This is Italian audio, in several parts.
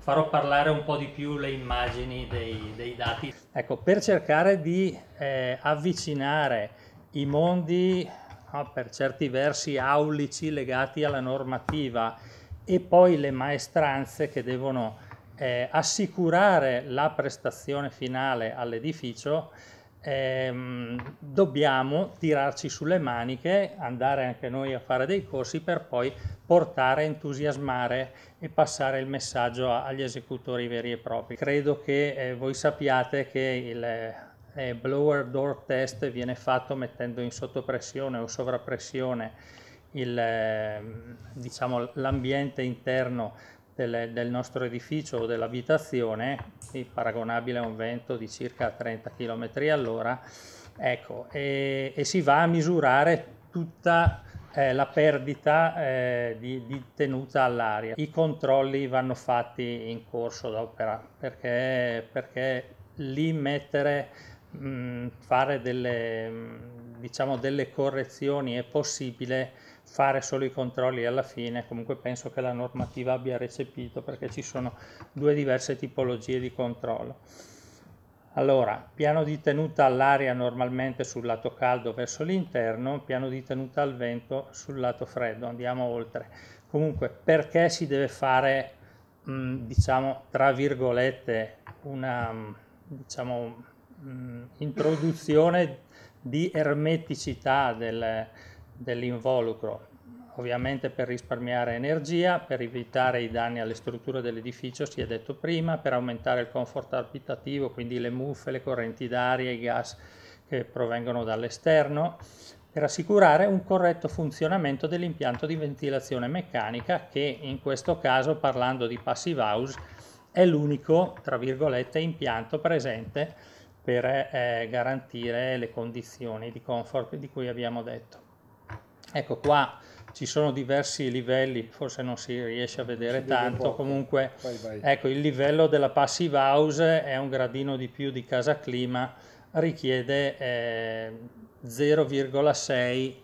farò parlare un po' di più le immagini dei dati. Ecco, per cercare di avvicinare i mondi per certi versi aulici legati alla normativa e poi le maestranze che devono assicurare la prestazione finale all'edificio, dobbiamo tirarci sulle maniche, andare anche noi a fare dei corsi per poi portare, entusiasmare e passare il messaggio agli esecutori veri e propri. Credo che voi sappiate che il blower door test viene fatto mettendo in sottopressione o sovrappressione diciamo, l'ambiente interno del nostro edificio o dell'abitazione, paragonabile a un vento di circa 30 km/h, ecco, e si va a misurare tutta la perdita di tenuta all'aria. I controlli vanno fatti in corso d'opera perché lì fare delle correzioni è possibile, fare solo i controlli alla fine. Comunque penso che la normativa abbia recepito, perché ci sono due diverse tipologie di controllo. Allora, piano di tenuta all'aria normalmente sul lato caldo verso l'interno, piano di tenuta al vento sul lato freddo. Andiamo oltre. Comunque, perché si deve fare, diciamo, tra virgolette, una, diciamo, introduzione di ermeticità dell'involucro? Ovviamente per risparmiare energia, per evitare i danni alle strutture dell'edificio, si è detto prima, per aumentare il comfort abitativo, quindi le muffe, le correnti d'aria, i gas che provengono dall'esterno, per assicurare un corretto funzionamento dell'impianto di ventilazione meccanica, che in questo caso, parlando di Passive House, è l'unico, tra virgolette, impianto presente per garantire le condizioni di comfort di cui abbiamo detto. Ecco, qua ci sono diversi livelli, forse non si riesce a vedere tanto, comunque vai. Ecco, il livello della Passive House è un gradino di più di Casa Clima, richiede 0,6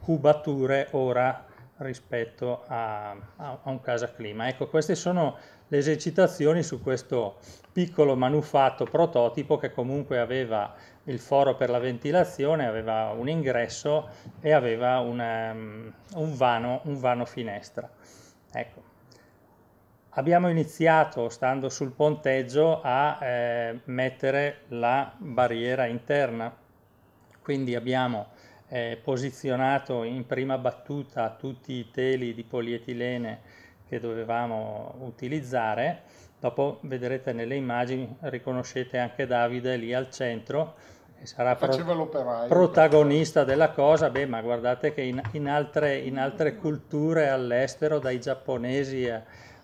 cubature ora rispetto a un Casa Clima. Ecco, queste sono le esercitazioni su questo piccolo manufatto prototipo, che comunque aveva il foro per la ventilazione, aveva un ingresso e aveva un vano finestra. Ecco, abbiamo iniziato, stando sul ponteggio, a mettere la barriera interna, quindi abbiamo posizionato in prima battuta tutti i teli di polietilene che dovevamo utilizzare. Dopo vedrete nelle immagini, riconoscete anche Davide lì al centro, che sarà protagonista della cosa. Beh, ma guardate che in altre culture all'estero, dai giapponesi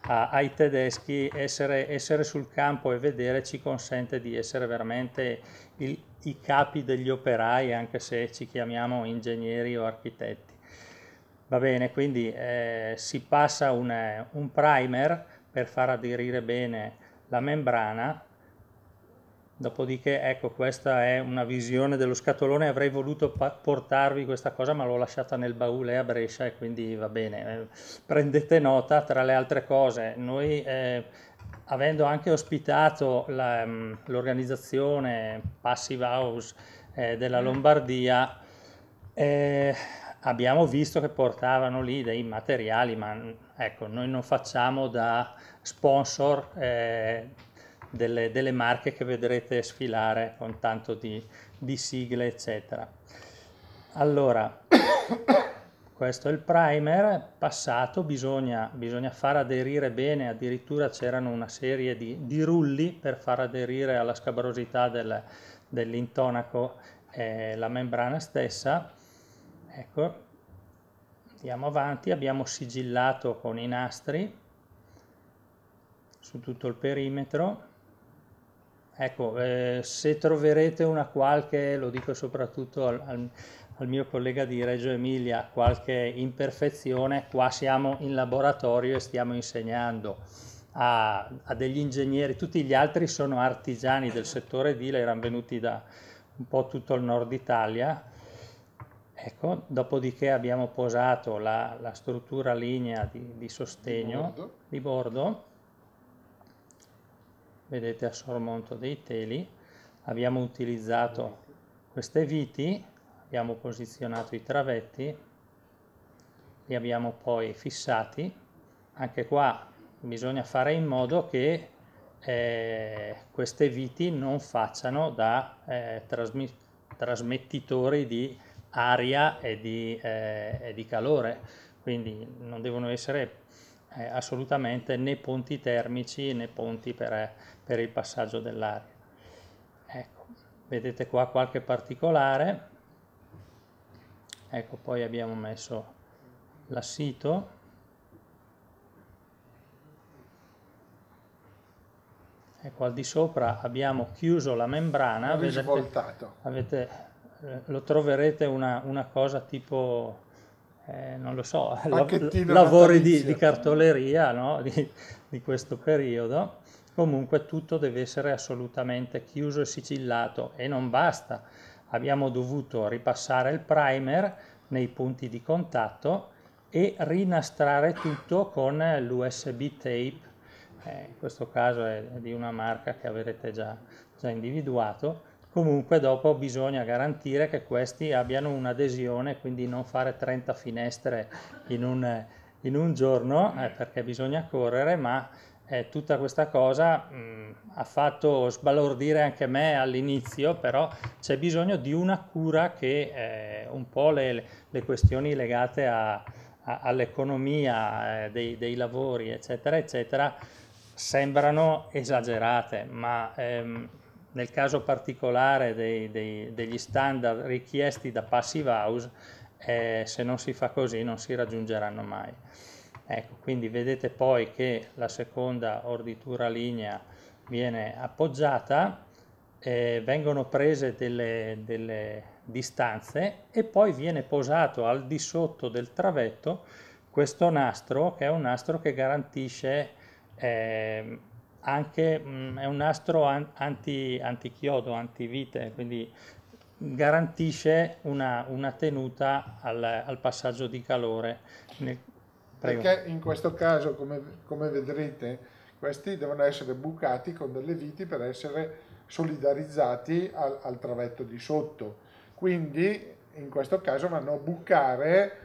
ai tedeschi, essere sul campo e vedere ci consente di essere veramente i capi degli operai, anche se ci chiamiamo ingegneri o architetti. Va bene, quindi si passa un primer per far aderire bene la membrana. Dopodiché, ecco, questa è una visione dello scatolone. Avrei voluto portarvi questa cosa, ma l'ho lasciata nel baule a Brescia, e quindi va bene, prendete nota. Tra le altre cose, noi avendo anche ospitato l'organizzazione Passive House della Lombardia, abbiamo visto che portavano lì dei materiali, ma ecco, noi non facciamo da sponsor delle marche che vedrete sfilare con tanto di sigle, eccetera. Allora, questo è il primer passato. Bisogna far aderire bene, addirittura c'erano una serie di rulli per far aderire alla scabrosità dell'intonaco la membrana stessa. Ecco, andiamo avanti, abbiamo sigillato con i nastri su tutto il perimetro. Ecco, se troverete una qualche, lo dico soprattutto al mio collega di Reggio Emilia, qualche imperfezione, qua siamo in laboratorio e stiamo insegnando a degli ingegneri. Tutti gli altri sono artigiani del settore edile, erano venuti da un po' tutto il nord Italia. Ecco, dopodiché abbiamo posato la struttura linea di sostegno di bordo. vedete a sormonto dei teli, abbiamo utilizzato queste viti, abbiamo posizionato i travetti, li abbiamo poi fissati. Anche qua bisogna fare in modo che queste viti non facciano da trasmettitori di aria e di calore, quindi non devono essere assolutamente né ponti termici né ponti per il passaggio dell'aria. Ecco, vedete qua qualche particolare. Ecco, poi abbiamo messo l'assito. Ecco, al di sopra abbiamo chiuso la membrana, vedete, lo troverete una cosa tipo, non lo so, lavori di cartoleria, no? di questo periodo. Comunque tutto deve essere assolutamente chiuso e sigillato, e non basta. Abbiamo dovuto ripassare il primer nei punti di contatto e rinastrare tutto con l'USB tape. In questo caso è di una marca che avrete già individuato. Comunque dopo bisogna garantire che questi abbiano un'adesione, quindi non fare 30 finestre in un giorno, perché bisogna correre, ma tutta questa cosa ha fatto sbalordire anche me all'inizio, però c'è bisogno di una cura che un po' le questioni legate all'economia dei lavori, eccetera, eccetera, sembrano esagerate, ma nel caso particolare degli standard richiesti da Passive House, se non si fa così non si raggiungeranno mai. Ecco, quindi vedete poi che la seconda orditura linea viene appoggiata, vengono prese delle distanze e poi viene posato al di sotto del travetto questo nastro, che è un nastro che garantisce anche, è un nastro antichiodo, antivite, quindi garantisce una tenuta al passaggio di calore. Prego. Perché in questo caso, come vedrete, questi devono essere bucati con delle viti per essere solidarizzati al travetto di sotto. Quindi in questo caso vanno a bucare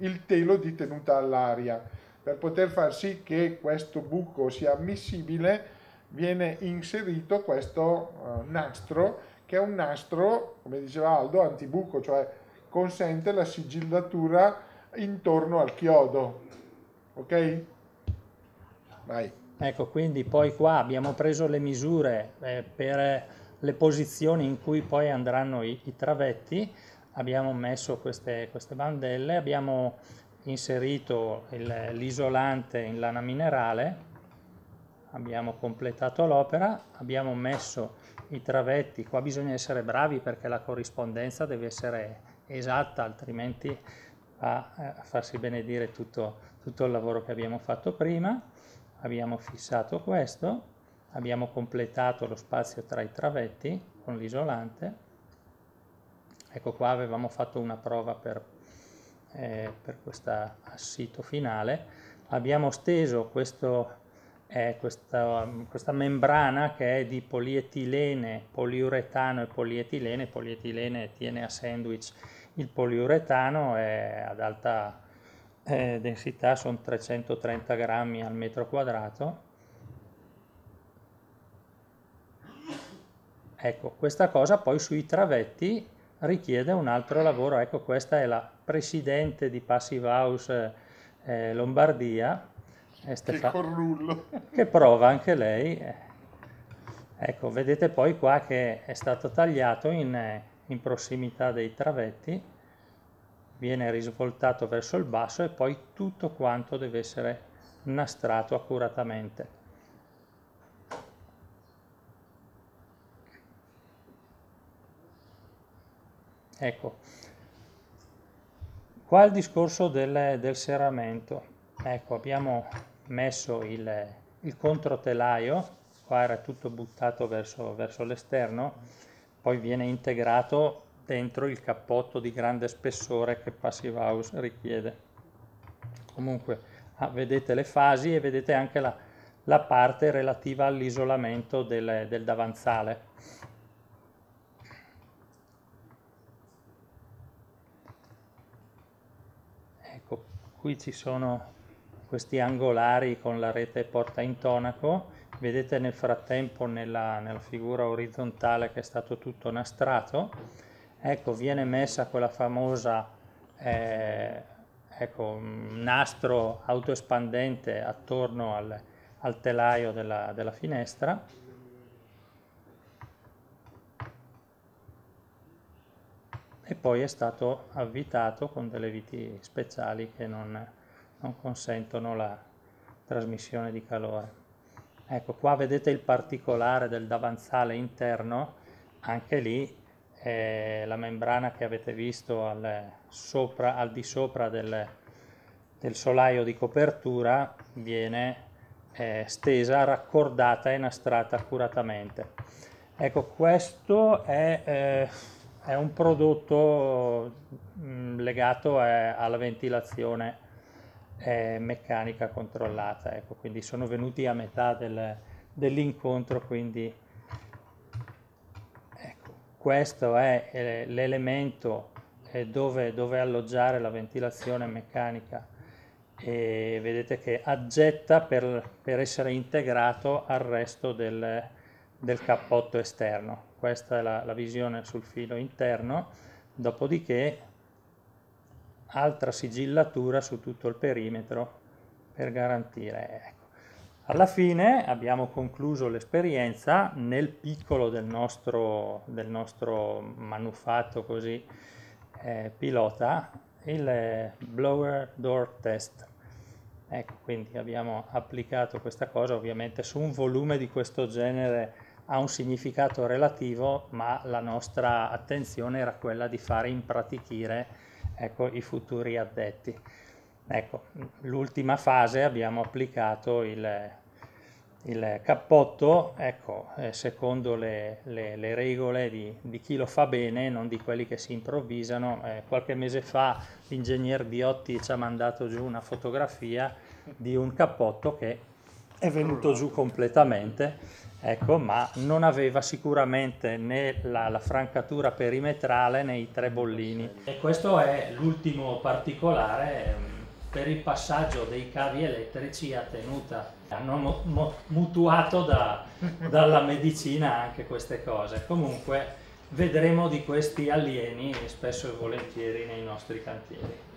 il telo di tenuta all'aria. Per poter far sì che questo buco sia ammissibile viene inserito questo nastro, che è un nastro, come diceva Aldo, antibuco, cioè consente la sigillatura intorno al chiodo. Ok? Vai. Ecco, quindi poi qua abbiamo preso le misure per le posizioni in cui poi andranno i travetti, abbiamo messo queste bandelle, abbiamo inserito l'isolante in lana minerale, abbiamo completato l'opera, abbiamo messo i travetti. Qua bisogna essere bravi perché la corrispondenza deve essere esatta, altrimenti va a farsi benedire tutto il lavoro che abbiamo fatto prima. Abbiamo fissato questo, abbiamo completato lo spazio tra i travetti con l'isolante. Ecco qua avevamo fatto una prova per questo assito finale. Abbiamo steso questa membrana che è di polietilene, poliuretano e polietilene. Polietilene tiene a sandwich il poliuretano, è ad alta densità, sono 330 grammi al metro quadrato. Ecco, questa cosa poi sui travetti richiede un altro lavoro. Ecco, questa è la presidente di Passive House Lombardia, che prova anche lei. Ecco, vedete poi qua che è stato tagliato in prossimità dei travetti, viene risvoltato verso il basso e poi tutto quanto deve essere nastrato accuratamente. Ecco, qua il discorso del serramento. Ecco, abbiamo messo il controtelaio, qua era tutto buttato verso l'esterno, poi viene integrato dentro il cappotto di grande spessore che Passive House richiede. Comunque, vedete le fasi e vedete anche la la parte relativa all'isolamento del davanzale. Ecco, qui ci sono questi angolari con la rete porta intonaco. Vedete nel frattempo nella figura orizzontale che è stato tutto nastrato. Ecco, viene messa quella famosa nastro autoespandente attorno al telaio della finestra. E poi è stato avvitato con delle viti speciali che non consentono la trasmissione di calore. Ecco, qua vedete il particolare del davanzale interno, anche lì la membrana che avete visto al di sopra del solaio di copertura viene stesa, raccordata e nastrata accuratamente. Ecco, questo è un prodotto legato alla ventilazione meccanica controllata. Ecco, quindi sono venuti a metà dell'incontro, quindi ecco, questo è l'elemento dove alloggiare la ventilazione meccanica, e vedete che aggetta per essere integrato al resto del cappotto esterno. Questa è la visione sul filo interno, dopodiché altra sigillatura su tutto il perimetro per garantire. Ecco. Alla fine abbiamo concluso l'esperienza nel piccolo del nostro manufatto così pilota, il blower door test. Ecco, quindi abbiamo applicato questa cosa. Ovviamente su un volume di questo genere ha un significato relativo, ma la nostra attenzione era quella di fare impratichire ecco, i futuri addetti. Ecco, l'ultima fase abbiamo applicato il cappotto, ecco, secondo le regole di chi lo fa bene, non di quelli che si improvvisano. Qualche mese fa l'ingegner Biotti ci ha mandato giù una fotografia di un cappotto che è venuto giù completamente, ecco, ma non aveva sicuramente né la francatura perimetrale né i tre bollini. E questo è l'ultimo particolare per il passaggio dei cavi elettrici a tenuta. Hanno mutuato dalla medicina anche queste cose. Comunque vedremo di questi alieni spesso e volentieri nei nostri cantieri.